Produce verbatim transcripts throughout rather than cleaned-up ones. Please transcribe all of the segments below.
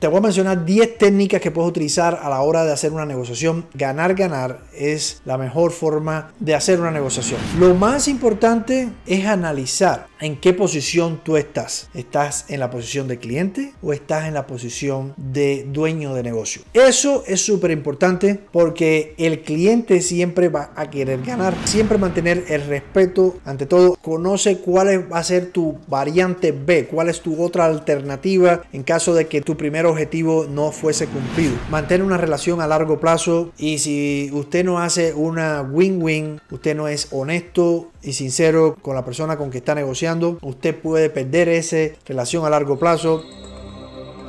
Te voy a mencionar diez técnicas que puedes utilizar a la hora de hacer una negociación. Ganar, ganar es la mejor forma de hacer una negociación. Lo más importante es analizar en qué posición tú estás. ¿Estás en la posición de cliente o estás en la posición de dueño de negocio? Eso es súper importante porque el cliente siempre va a querer ganar. Siempre mantener el respeto ante todo. Conoce cuál va a ser tu variante B, cuál es tu otra alternativa en caso de que tu primero objetivo no fuese cumplido. Mantener una relación a largo plazo, y si usted no hace una win-win, usted no es honesto y sincero con la persona con que está negociando, usted puede perder esa relación a largo plazo.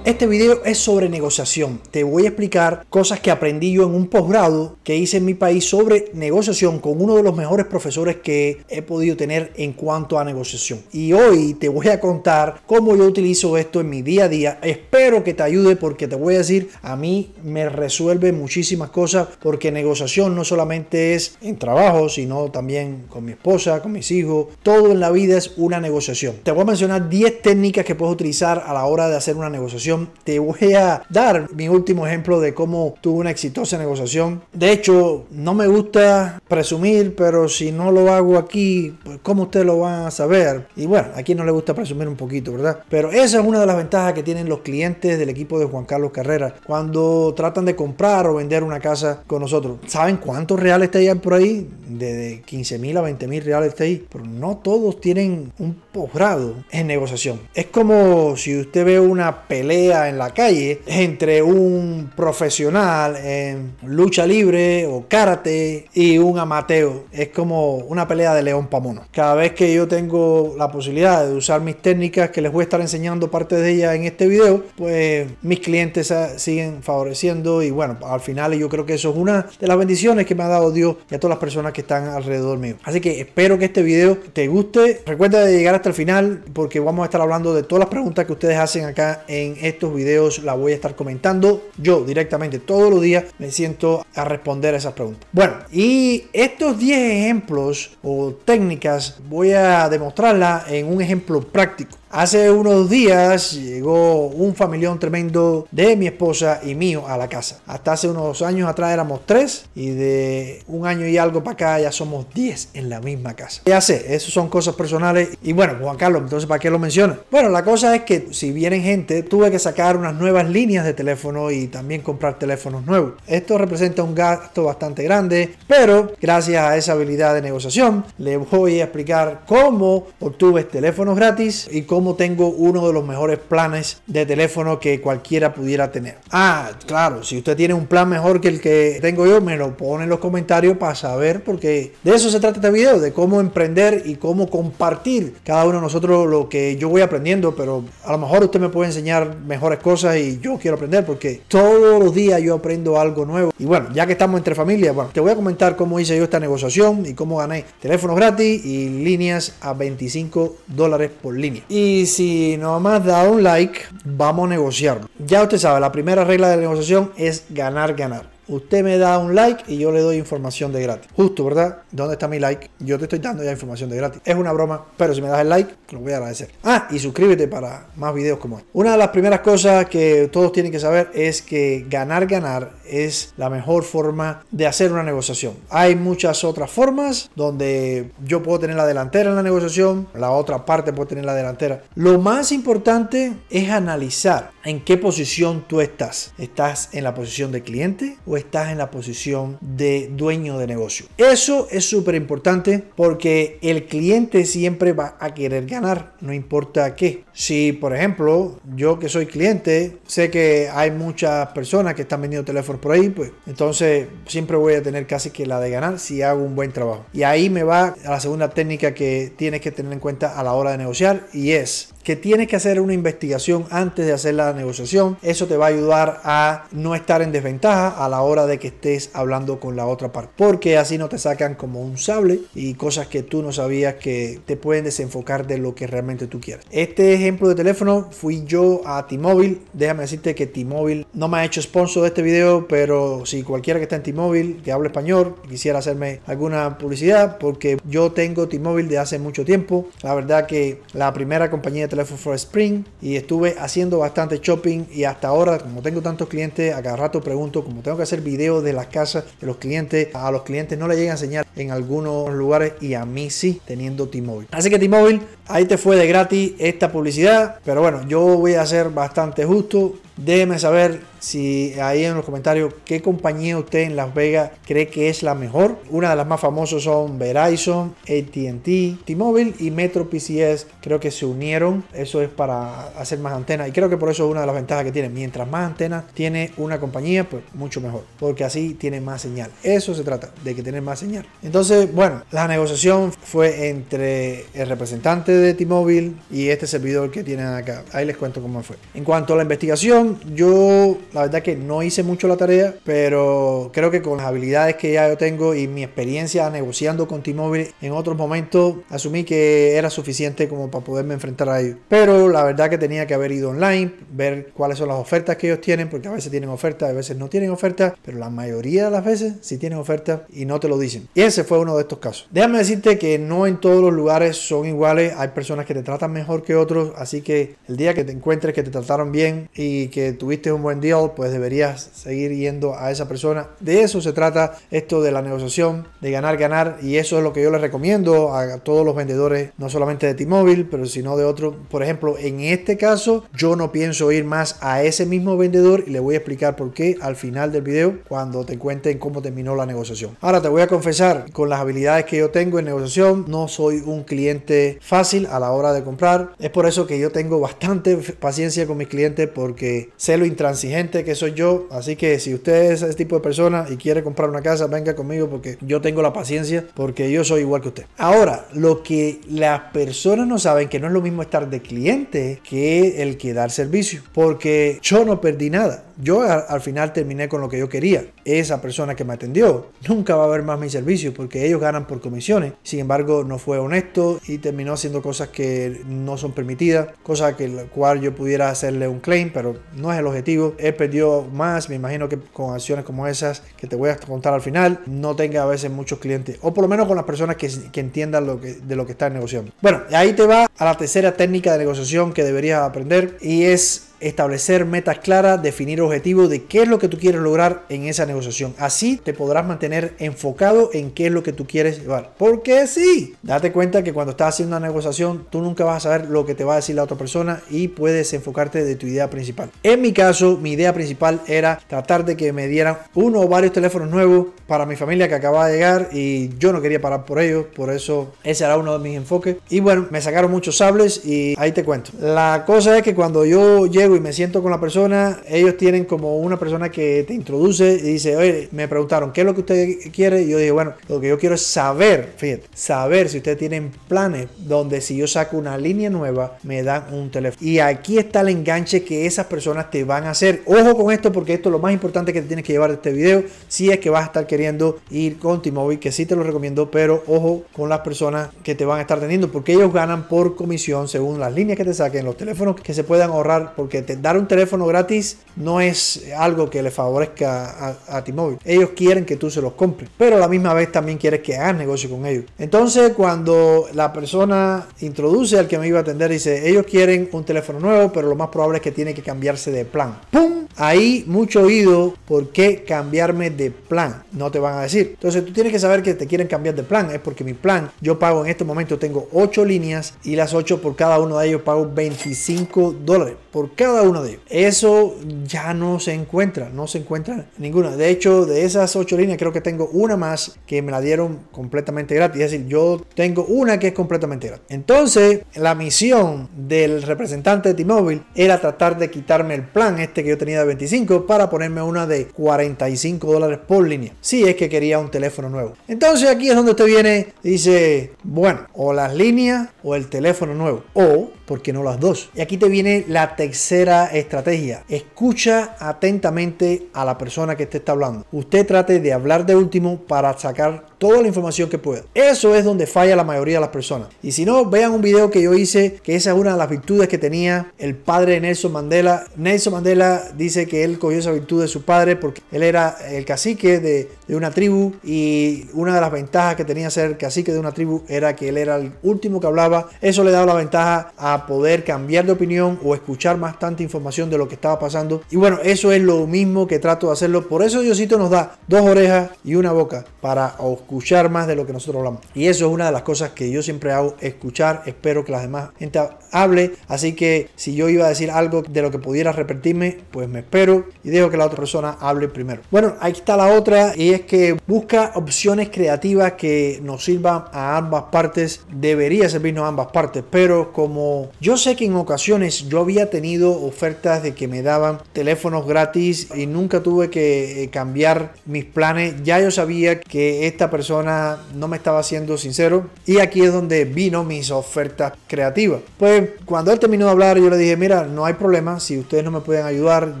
Este video es sobre negociación. Te voy a explicar cosas que aprendí yo en un posgrado que hice en mi país sobre negociación con uno de los mejores profesores que he podido tener en cuanto a negociación. Y hoy te voy a contar cómo yo utilizo esto en mi día a día. Espero que te ayude porque te voy a decir, a mí me resuelve muchísimas cosas porque negociación no solamente es en trabajo, sino también con mi esposa, con mis hijos. Todo en la vida es una negociación. Te voy a mencionar diez técnicas que puedes utilizar a la hora de hacer una negociación. Te voy a dar mi último ejemplo de cómo tuve una exitosa negociación. De hecho, no me gusta presumir, pero si no lo hago aquí, pues ¿cómo ustedes lo van a saber? Y bueno, a quien no le gusta presumir un poquito, ¿verdad? Pero esa es una de las ventajas que tienen los clientes del equipo de Juan Carlos Carrera cuando tratan de comprar o vender una casa con nosotros. ¿Saben cuántos reales está ahí por ahí? De quince mil a veinte mil reales está ahí. Pero no todos tienen un posgrado en negociación. Es como si usted ve una pelea en la calle entre un profesional en lucha libre o karate y un amateur. Es como una pelea de león pa' mono. Cada vez que yo tengo la posibilidad de usar mis técnicas, que les voy a estar enseñando parte de ellas en este video, pues mis clientes siguen favoreciendo. Y bueno, al final yo creo que eso es una de las bendiciones que me ha dado Dios y a todas las personas que están alrededor mío. Así que espero que este video te guste. Recuerda de llegar hasta el final porque vamos a estar hablando de todas las preguntas que ustedes hacen acá en este estos videos. La voy a estar comentando yo directamente todos los días. Me siento a responder a esas preguntas. Bueno, y estos diez ejemplos o técnicas voy a demostrarla en un ejemplo práctico. Hace unos días llegó un familión tremendo de mi esposa y mío a la casa. Hasta hace unos años atrás éramos tres y de un año y algo para acá ya somos diez en la misma casa. Ya sé, eso son cosas personales. Y bueno, Juan Carlos, entonces ¿para qué lo mencionas? Bueno, la cosa es que si vienen gente, tuve que sacar unas nuevas líneas de teléfono y también comprar teléfonos nuevos. Esto representa un gasto bastante grande, pero gracias a esa habilidad de negociación, le voy a explicar cómo obtuve teléfonos gratis y cómo Como tengo uno de los mejores planes de teléfono que cualquiera pudiera tener. Ah, claro, si usted tiene un plan mejor que el que tengo yo, me lo pone en los comentarios para saber, porque de eso se trata este video, de cómo emprender y cómo compartir cada uno de nosotros lo que yo voy aprendiendo, pero a lo mejor usted me puede enseñar mejores cosas y yo quiero aprender porque todos los días yo aprendo algo nuevo. Y bueno, ya que estamos entre familias, bueno, te voy a comentar cómo hice yo esta negociación y cómo gané teléfonos gratis y líneas a veinticinco dólares por línea. Y Y si nomás da un like, vamos a negociarlo. Ya usted sabe, la primera regla de la negociación es ganar, ganar. Usted me da un like y yo le doy información de gratis. Justo, ¿verdad? ¿Dónde está mi like? Yo te estoy dando ya información de gratis. Es una broma, pero si me das el like, lo voy a agradecer. Ah, y suscríbete para más videos como este. Una de las primeras cosas que todos tienen que saber es que ganar, ganar es la mejor forma de hacer una negociación. Hay muchas otras formas donde yo puedo tener la delantera en la negociación, la otra parte puede tener la delantera. Lo más importante es analizar en qué posición tú estás. ¿Estás en la posición de cliente o estás en la posición de dueño de negocio? Eso es súper importante porque el cliente siempre va a querer ganar, no importa qué. Si, por ejemplo, yo que soy cliente, sé que hay muchas personas que están vendiendo teléfonos por ahí, pues entonces siempre voy a tener casi que la de ganar si hago un buen trabajo. Y ahí me va a la segunda técnica que tienes que tener en cuenta a la hora de negociar, y es que tienes que hacer una investigación antes de hacer la negociación. Eso te va a ayudar a no estar en desventaja a la hora de que estés hablando con la otra parte, porque así no te sacan como un sable y cosas que tú no sabías que te pueden desenfocar de lo que realmente tú quieres. Este ejemplo de teléfono fui yo a T-Mobile. Déjame decirte que T-Mobile no me ha hecho sponsor de este video, pero si cualquiera que está en T-Mobile que hable español quisiera hacerme alguna publicidad, porque yo tengo T-Mobile de hace mucho tiempo. La verdad que la primera compañía este teléfono fue Spring y estuve haciendo bastante shopping, y hasta ahora, como tengo tantos clientes, a cada rato pregunto, como tengo que hacer videos de las casas de los clientes, a los clientes no les llega a enseñar en algunos lugares y a mí sí, teniendo T-Mobile. Así que T-Mobile, ahí te fue de gratis esta publicidad, pero bueno, yo voy a ser bastante justo. Déjeme saber si ahí en los comentarios qué compañía usted en Las Vegas cree que es la mejor. Una de las más famosas son Verizon, A T and T, T-Mobile y MetroPCS. Creo que se unieron. Eso es para hacer más antenas. Y creo que por eso es una de las ventajas que tiene. Mientras más antenas tiene una compañía, pues mucho mejor. Porque así tiene más señal. Eso se trata, de que tener más señal. Entonces, bueno, la negociación fue entre el representante de T-Mobile y este servidor que tienen acá. Ahí les cuento cómo fue. En cuanto a la investigación, yo la verdad que no hice mucho la tarea, pero creo que con las habilidades que ya yo tengo y mi experiencia negociando con T-Mobile en otros momentos, asumí que era suficiente como para poderme enfrentar a ellos. Pero la verdad que tenía que haber ido online, ver cuáles son las ofertas que ellos tienen, porque a veces tienen ofertas, a veces no tienen ofertas, pero la mayoría de las veces sí tienen ofertas y no te lo dicen. Y ese fue uno de estos casos. Déjame decirte que no en todos los lugares son iguales, hay personas que te tratan mejor que otros, así que el día que te encuentres que te trataron bien y que tuviste un buen deal, pues deberías seguir yendo a esa persona. De eso se trata esto de la negociación, de ganar, ganar, y eso es lo que yo les recomiendo a todos los vendedores, no solamente de T-Mobile, pero sino de otros. Por ejemplo, en este caso, yo no pienso ir más a ese mismo vendedor y le voy a explicar por qué al final del video, cuando te cuenten cómo terminó la negociación. Ahora te voy a confesar, con las habilidades que yo tengo en negociación, no soy un cliente fácil a la hora de comprar. Es por eso que yo tengo bastante paciencia con mis clientes, porque sé lo intransigente que soy yo. Así que si usted es ese tipo de persona y quiere comprar una casa, venga conmigo, porque yo tengo la paciencia, porque yo soy igual que usted. Ahora, lo que las personas no saben, que no es lo mismo estar de cliente que el que dar servicio, porque yo no perdí nada. Yo al final terminé con lo que yo quería. Esa persona que me atendió nunca va a ver más mi servicio, porque ellos ganan por comisiones. Sin embargo, no fue honesto y terminó haciendo cosas que no son permitidas, cosas que la cual yo pudiera hacerle un claim, pero no es el objetivo. Él perdió más, me imagino que con acciones como esas que te voy a contar al final, no tenga a veces muchos clientes, o por lo menos con las personas que, que entiendan lo que, de lo que están negociando. Bueno, ahí te va a la tercera técnica de negociación que deberías aprender, y es establecer metas claras, definir objetivos de qué es lo que tú quieres lograr en esa negociación. Así te podrás mantener enfocado en qué es lo que tú quieres llevar. Porque sí, date cuenta que cuando estás haciendo una negociación, tú nunca vas a saber lo que te va a decir la otra persona y puedes enfocarte de tu idea principal. En mi caso, mi idea principal era tratar de que me dieran uno o varios teléfonos nuevos para mi familia que acababa de llegar, y yo no quería parar por ellos, por eso ese era uno de mis enfoques. Y bueno, me sacaron muchos sables y ahí te cuento. La cosa es que cuando yo llego y me siento con la persona, ellos tienen como una persona que te introduce y dice, oye, me preguntaron, ¿qué es lo que usted quiere? Y yo dije, bueno, lo que yo quiero es saber, fíjate, saber si ustedes tienen planes donde si yo saco una línea nueva, me dan un teléfono. Y aquí está el enganche que esas personas te van a hacer. Ojo con esto, porque esto es lo más importante que te tienes que llevar de este video, si es que vas a estar queriendo ir con T-Mobile, que sí te lo recomiendo, pero ojo con las personas que te van a estar teniendo, porque ellos ganan por comisión según las líneas que te saquen, los teléfonos que se puedan ahorrar, porque dar un teléfono gratis no es algo que le favorezca a, a T-Mobile. Ellos quieren que tú se los compres, pero a la misma vez también quieres que hagas negocio con ellos. Entonces, cuando la persona introduce al que me iba a atender, dice, ellos quieren un teléfono nuevo, pero lo más probable es que tiene que cambiarse de plan. ¡Pum! Ahí mucho oído, ¿por qué cambiarme de plan? No te van a decir. Entonces, tú tienes que saber que te quieren cambiar de plan. Es porque mi plan, yo pago en este momento, tengo ocho líneas, y las ocho por cada uno de ellos pago veinticinco dólares por cada uno de ellos. Eso ya no se encuentra, no se encuentra ninguna. De hecho, de esas ocho líneas, creo que tengo una más que me la dieron completamente gratis. Es decir, yo tengo una que es completamente gratis. Entonces, la misión del representante de T-Mobile era tratar de quitarme el plan este que yo tenía de veinticinco para ponerme una de cuarenta y cinco dólares por línea, si es que quería un teléfono nuevo. Entonces, aquí es donde usted viene y dice, bueno, o las líneas o el teléfono nuevo, o ¿por qué no las dos? Y aquí te viene la tercera estrategia. Escucha atentamente a la persona que te está hablando. Usted trate de hablar de último para sacar toda la información que pueda. Eso es donde falla la mayoría de las personas. Y si no, vean un video que yo hice, que esa es una de las virtudes que tenía el padre de Nelson Mandela. Nelson Mandela dice que él cogió esa virtud de su padre porque él era el cacique de, de una tribu, y una de las ventajas que tenía ser cacique de una tribu era que él era el último que hablaba. Eso le daba la ventaja a poder cambiar de opinión o escuchar bastante información de lo que estaba pasando. Y bueno, eso es lo mismo que trato de hacerlo. Por eso Diosito nos da dos orejas y una boca para escuchar más de lo que nosotros hablamos. Y eso es una de las cosas que yo siempre hago, escuchar. Espero que la demás gente hable. Así que si yo iba a decir algo de lo que pudiera repetirme, pues me espero y dejo que la otra persona hable primero. Bueno, ahí está la otra, y es que busca opciones creativas que nos sirvan a ambas partes. Debería servirnos a ambas partes, pero como yo sé que en ocasiones yo había tenido ofertas de que me daban teléfonos gratis y nunca tuve que cambiar mis planes, ya yo sabía que esta persona no me estaba siendo sincero, y aquí es donde vino mis ofertas creativas. Pues cuando él terminó de hablar, yo le dije, mira, no hay problema, si ustedes no me pueden ayudar,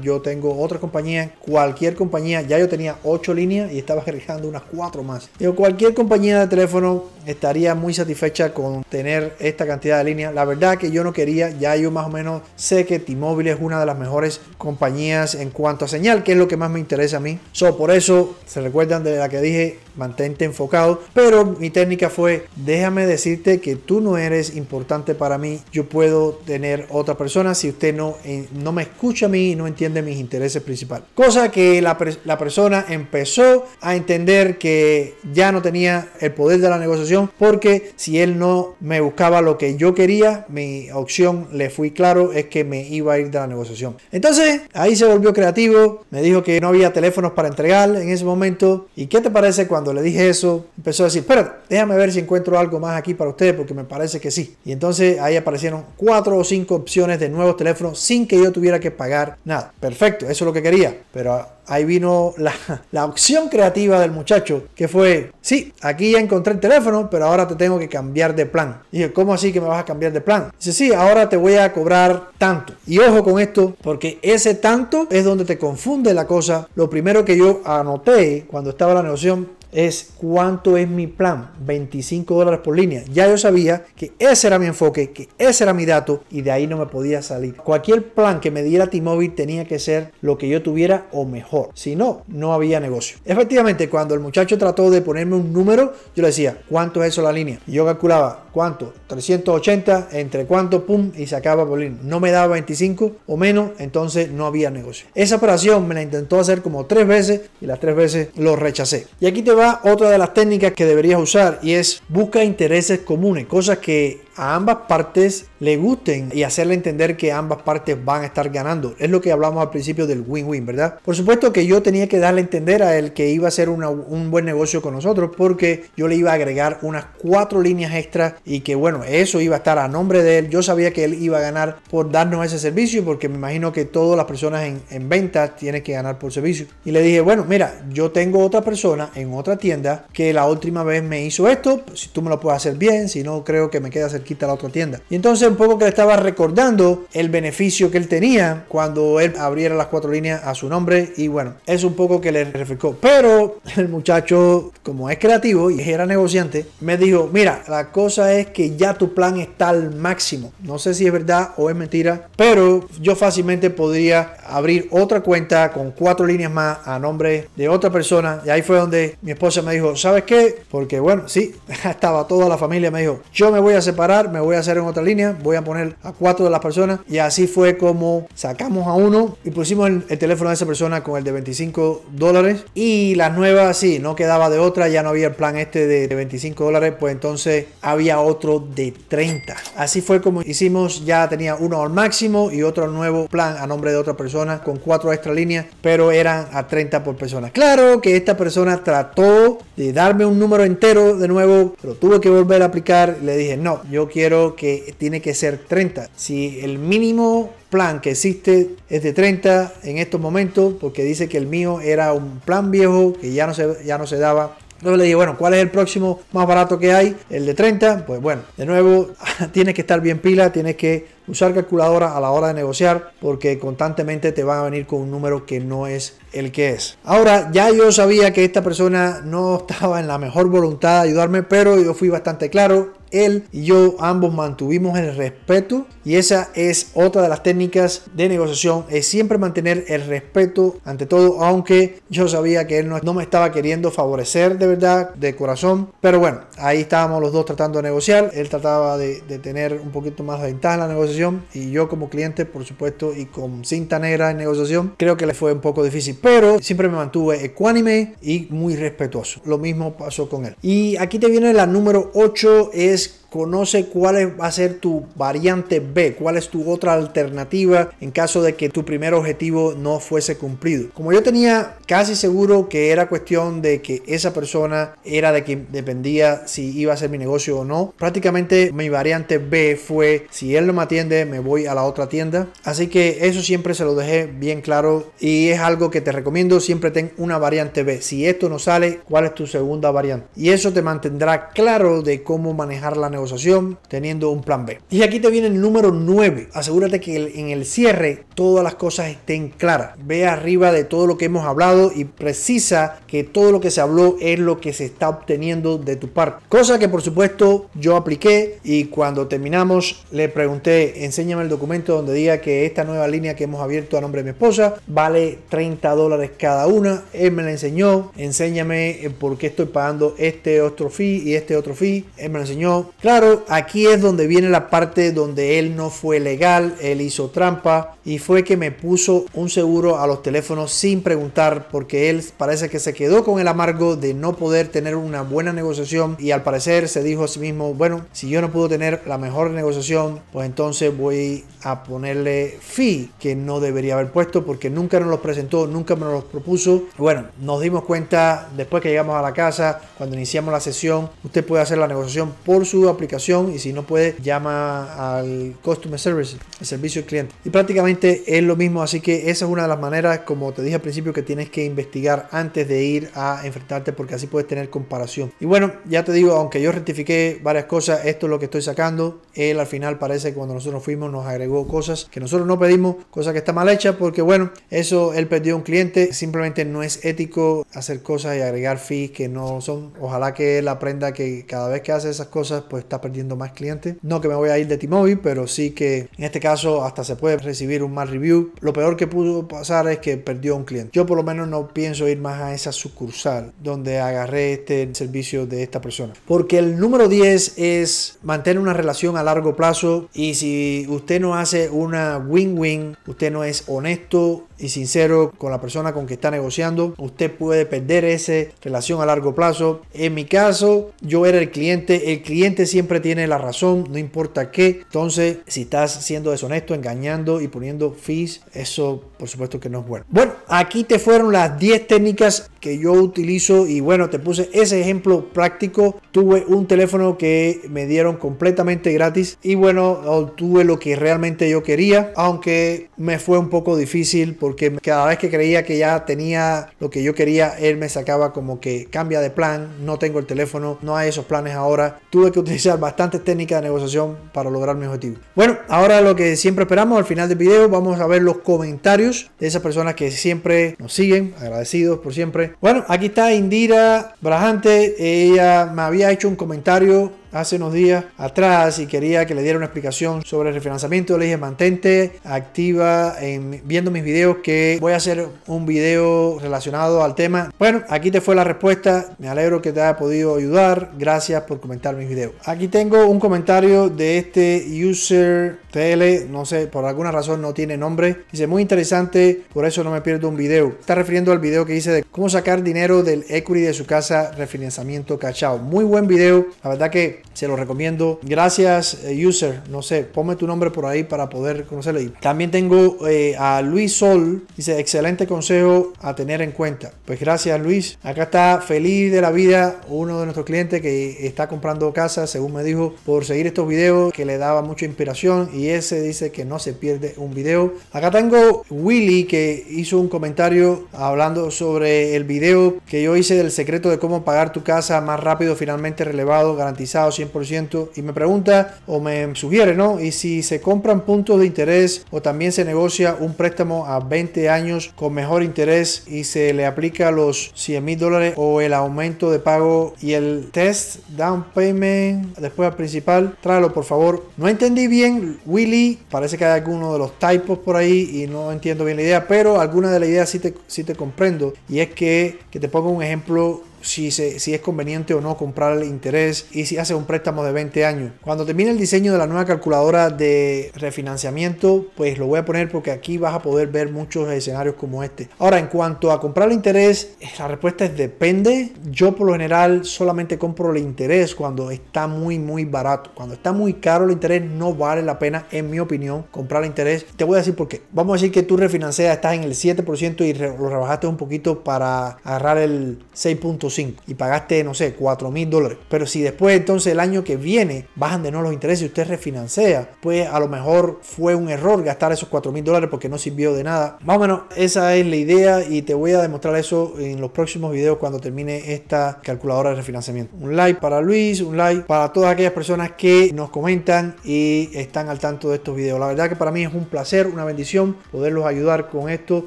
yo tengo otra compañía, cualquier compañía. Ya yo tenía ocho líneas y estaba agregando unas cuatro más. Digo, cualquier compañía de teléfono estaría muy satisfecha con tener esta cantidad de líneas. La verdad que yo no quería, ya yo más o menos sé que T-Mobile es una de las mejores compañías en cuanto a señal, que es lo que más me interesa a mí. So, por eso, se recuerdan de la que dije, mantente enfocado. Pero mi técnica fue, déjame decirte que tú no eres importante para mí, yo puedo tener otra persona si usted no, no me escucha a mí y no entiende mis intereses principales. Cosa que la, la persona empezó a entender que ya no tenía el poder de la negociación, porque si él no me buscaba lo que yo quería, mi opción, le fui claro, es que me iba a ir de la negociación. Entonces ahí se volvió creativo, me dijo que no había teléfonos para entregar en ese momento. ¿Y qué te parece cuando le dije eso? Empezó a decir, espérate, déjame ver si encuentro algo más aquí para ustedes, porque me parece que sí. Y entonces ahí aparecieron cuatro o cinco opciones de nuevos teléfonos sin que yo tuviera que pagar nada. Perfecto, eso es lo que quería. Pero ahí vino la, la opción creativa del muchacho, que fue, sí, aquí ya encontré el teléfono, pero ahora te tengo que cambiar de plan. Y dije, ¿cómo así que me vas a cambiar de plan? Dice, sí, ahora te voy a cobrar tanto. Y ojo con esto, porque ese tanto es donde te confunde la cosa. Lo primero que yo anoté cuando estaba la negociación es cuánto es mi plan, veinticinco dólares por línea. Ya yo sabía que ese era mi enfoque, que ese era mi dato, y de ahí no me podía salir. Cualquier plan que me diera T-Mobile tenía que ser lo que yo tuviera o mejor, si no, no había negocio. Efectivamente, cuando el muchacho trató de ponerme un número, yo le decía, ¿cuánto es eso la línea? Y yo calculaba, ¿cuánto? trescientos ochenta, entre cuánto, pum, y sacaba por línea. No me daba veinticinco o menos, entonces no había negocio. Esa operación me la intentó hacer como tres veces y las tres veces lo rechacé. Y aquí te otra de las técnicas que deberías usar, y es busca intereses comunes, cosas que a ambas partes le gusten, y hacerle entender que ambas partes van a estar ganando. Es lo que hablamos al principio del win-win, ¿verdad? Por supuesto que yo tenía que darle a entender a él que iba a ser una, un buen negocio con nosotros, porque yo le iba a agregar unas cuatro líneas extras, y que bueno, eso iba a estar a nombre de él. Yo sabía que él iba a ganar por darnos ese servicio, porque me imagino que todas las personas en, en ventas tienen que ganar por servicio. Y le dije, bueno, mira, yo tengo otra persona en otra tienda que la última vez me hizo esto, si tú me lo puedes hacer bien, si no creo que me queda cerquita la otra tienda. Y entonces un poco que le estaba recordando el beneficio que él tenía cuando él abriera las cuatro líneas a su nombre, y bueno, es un poco que le refrescó. Pero el muchacho, como es creativo y era negociante, me dijo, mira, la cosa es que ya tu plan está al máximo. No sé si es verdad o es mentira, pero yo fácilmente podría abrir otra cuenta con cuatro líneas más a nombre de otra persona. Y ahí fue donde mi esposa me dijo, ¿sabes qué? Porque bueno, sí, estaba toda la familia, me dijo, yo me voy a separar, me voy a hacer en otra línea, voy a poner a cuatro de las personas. Y así fue como sacamos a uno y pusimos el, el teléfono de esa persona con el de veinticinco dólares, y las nuevas, sí, no quedaba de otra, ya no había el plan este de, de veinticinco dólares, pues entonces había otro de treinta. Así fue como hicimos, ya tenía uno al máximo y otro nuevo plan a nombre de otra persona con cuatro extra líneas, pero eran a treinta por persona. Claro que esta persona trató de darme un número entero de nuevo, pero tuve que volver a aplicar. Le dije, no, yo quiero que tiene que ser treinta. Si el mínimo plan que existe es de treinta en estos momentos, porque dice que el mío era un plan viejo que ya no se, ya no se daba. Entonces le dije, bueno, ¿cuál es el próximo más barato que hay? El de treinta. Pues bueno, de nuevo, tienes que estar bien pila, tienes que usar calculadora a la hora de negociar, porque constantemente te van a venir con un número que no es el que es. Ahora, ya yo sabía que esta persona no estaba en la mejor voluntad de ayudarme, pero yo fui bastante claro. Él y yo ambos mantuvimos el respeto, y esa es otra de las técnicas de negociación, es siempre mantener el respeto ante todo, aunque yo sabía que él no, no me estaba queriendo favorecer de verdad, de corazón. Pero bueno, ahí estábamos los dos tratando de negociar. Él trataba de, de tener un poquito más de ventaja en la negociación, y yo como cliente, por supuesto, y con cinta negra en negociación, creo que le fue un poco difícil, pero siempre me mantuve ecuánime y muy respetuoso. Lo mismo pasó con él. Y aquí te viene la número ocho, es conoce cuál va a ser tu variante B, cuál es tu otra alternativa en caso de que tu primer objetivo no fuese cumplido. Como yo tenía casi seguro que era cuestión de que esa persona era de quien dependía si iba a ser mi negocio o no, prácticamente mi variante B fue: si él no me atiende, me voy a la otra tienda. Así que eso siempre se lo dejé bien claro, y es algo que te recomiendo, siempre ten una variante B. Si esto no sale, ¿cuál es tu segunda variante? Y eso te mantendrá claro de cómo manejar la negociación, teniendo un plan B. Y aquí te viene el número nueve. Asegúrate que en el cierre todas las cosas estén claras. Ve arriba de todo lo que hemos hablado y precisa que todo lo que se habló es lo que se está obteniendo de tu parte. Cosa que por supuesto yo apliqué, y cuando terminamos le pregunté: enséñame el documento donde diga que esta nueva línea que hemos abierto a nombre de mi esposa vale treinta dólares cada una. Él me la enseñó. Enséñame por qué estoy pagando este otro fee y este otro fee. Él me lo enseñó. Claro, aquí es donde viene la parte donde él no fue legal, él hizo trampa, y fue que me puso un seguro a los teléfonos sin preguntar, porque él parece que se quedó con el amargo de no poder tener una buena negociación, y al parecer se dijo a sí mismo: bueno, si yo no puedo tener la mejor negociación, pues entonces voy a ponerle fee que no debería haber puesto, porque nunca nos los presentó, nunca me los propuso. Bueno, nos dimos cuenta después que llegamos a la casa, cuando iniciamos la sesión: usted puede hacer la negociación por su aplicación, y si no puede, llama al customer service, el servicio al cliente. Y prácticamente es lo mismo. Así que esa es una de las maneras, como te dije al principio, que tienes que investigar antes de ir a enfrentarte, porque así puedes tener comparación. Y bueno, ya te digo, aunque yo rectifiqué varias cosas, esto es lo que estoy sacando. Él al final parece que cuando nosotros fuimos nos agregó cosas que nosotros no pedimos, cosa que está mal hecha, porque bueno, eso, él perdió un cliente. Simplemente no es ético hacer cosas y agregar fees que no son. Ojalá que él aprenda que cada vez que hace esas cosas, pues está perdiendo más clientes. No que me voy a ir de T-Mobile, pero sí que en este caso hasta se puede recibir un mal review. Lo peor que pudo pasar es que perdió un cliente. Yo por lo menos no pienso ir más a esa sucursal donde agarré este servicio de esta persona. Porque el número diez es mantener una relación a largo plazo, y si usted no hace una win-win, usted no es honesto y sincero con la persona con que está negociando, usted puede perder esa relación a largo plazo. En mi caso, yo era el cliente, el cliente siempre tiene la razón, no importa qué. Entonces, si estás siendo deshonesto, engañando y poniendo fees, eso por supuesto que no es bueno. Bueno, aquí te fueron las diez técnicas que yo utilizo, y bueno, te puse ese ejemplo práctico. Tuve un teléfono que me dieron completamente gratis, y bueno, obtuve lo que realmente yo quería, aunque me fue un poco difícil, porque cada vez que creía que ya tenía lo que yo quería, él me sacaba como que cambia de plan, no tengo el teléfono, no hay esos planes ahora. Tuve que utilizar bastantes técnicas de negociación para lograr mi objetivo. Bueno, ahora lo que siempre esperamos al final del video, vamos a ver los comentarios de esas personas que siempre nos siguen, agradecidos por siempre. Bueno, aquí está Indira Brajante. Ella me había hecho un comentario hace unos días atrás y quería que le diera una explicación sobre el refinanciamiento. Le dije: mantente activa en viendo mis videos, que voy a hacer un video relacionado al tema. Bueno, aquí te fue la respuesta. Me alegro que te haya podido ayudar. Gracias por comentar mis videos. Aquí tengo un comentario de este user T L, no sé, por alguna razón no tiene nombre. Dice: muy interesante, por eso no me pierdo un video. Está refiriendo al video que hice de cómo sacar dinero del equity de su casa, refinanciamiento cachao. Muy buen video, la verdad que se lo recomiendo. Gracias, user. No sé, ponme tu nombre por ahí para poder conocerle. También tengo eh, a Luis Sol. Dice: excelente consejo a tener en cuenta. Pues gracias, Luis. Acá está feliz de la vida, uno de nuestros clientes que está comprando casa, según me dijo, por seguir estos videos, que le daba mucha inspiración. Y y ese dice que no se pierde un video. Acá tengo Willy que hizo un comentario hablando sobre el video que yo hice del secreto de cómo pagar tu casa más rápido, finalmente relevado, garantizado cien por ciento, y me pregunta o me sugiere, ¿no? Y si se compran puntos de interés o también se negocia un préstamo a veinte años con mejor interés y se le aplica los cien mil dólares o el aumento de pago y el test down payment después al principal, tráelo por favor. No entendí bien, Willy, parece que hay alguno de los typos por ahí y no entiendo bien la idea, pero alguna de las ideas sí te, sí te comprendo, y es que, que te pongo un ejemplo. Si, se, si es conveniente o no comprar el interés y si hace un préstamo de veinte años. Cuando termine el diseño de la nueva calculadora de refinanciamiento, pues lo voy a poner porque aquí vas a poder ver muchos escenarios como este. Ahora, en cuanto a comprar el interés, la respuesta es depende. Yo por lo general solamente compro el interés cuando está muy muy barato. Cuando está muy caro el interés no vale la pena, en mi opinión, comprar el interés. Te voy a decir por qué. Vamos a decir que tú refinancias, estás en el siete por ciento y lo rebajaste un poquito para agarrar el seis punto cinco y pagaste, no sé, cuatro mil dólares, pero si después entonces el año que viene bajan de nuevo los intereses y usted refinancia, pues a lo mejor fue un error gastar esos cuatro mil dólares porque no sirvió de nada. Más o menos esa es la idea y te voy a demostrar eso en los próximos videos cuando termine esta calculadora de refinanciamiento. Un like para Luis, un like para todas aquellas personas que nos comentan y están al tanto de estos videos. La verdad que para mí es un placer, una bendición poderlos ayudar con esto,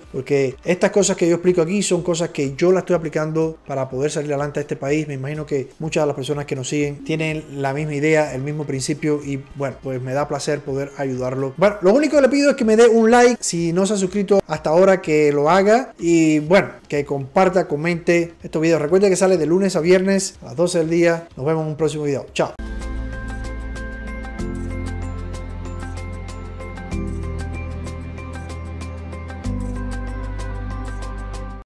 porque estas cosas que yo explico aquí son cosas que yo las estoy aplicando para poder salir adelante a este país. Me imagino que muchas de las personas que nos siguen tienen la misma idea, el mismo principio, y bueno, pues me da placer poder ayudarlo. Bueno, lo único que le pido es que me dé un like si no se ha suscrito hasta ahora, que lo haga, y bueno, que comparta, comente estos videos. Recuerde que sale de lunes a viernes a las doce del día. Nos vemos en un próximo video. Chao.